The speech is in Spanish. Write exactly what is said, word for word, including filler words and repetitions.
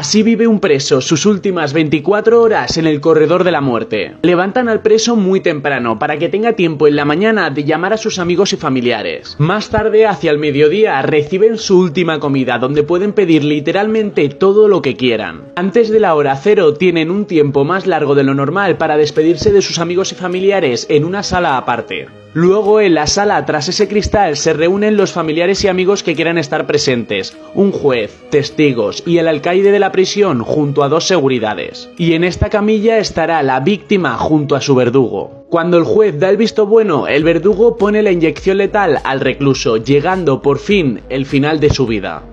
Así vive un preso sus últimas veinticuatro horas en el corredor de la muerte. Levantan al preso muy temprano para que tenga tiempo en la mañana de llamar a sus amigos y familiares. Más tarde, hacia el mediodía, reciben su última comida donde pueden pedir literalmente todo lo que quieran. Antes de la hora cero tienen un tiempo más largo de lo normal para despedirse de sus amigos y familiares en una sala aparte. Luego, en la sala tras ese cristal, se reúnen los familiares y amigos que quieran estar presentes, un juez, testigos y el alcaide de la prisión junto a dos seguridades. Y en esta camilla estará la víctima junto a su verdugo. Cuando el juez da el visto bueno, el verdugo pone la inyección letal al recluso, llegando por fin el final de su vida.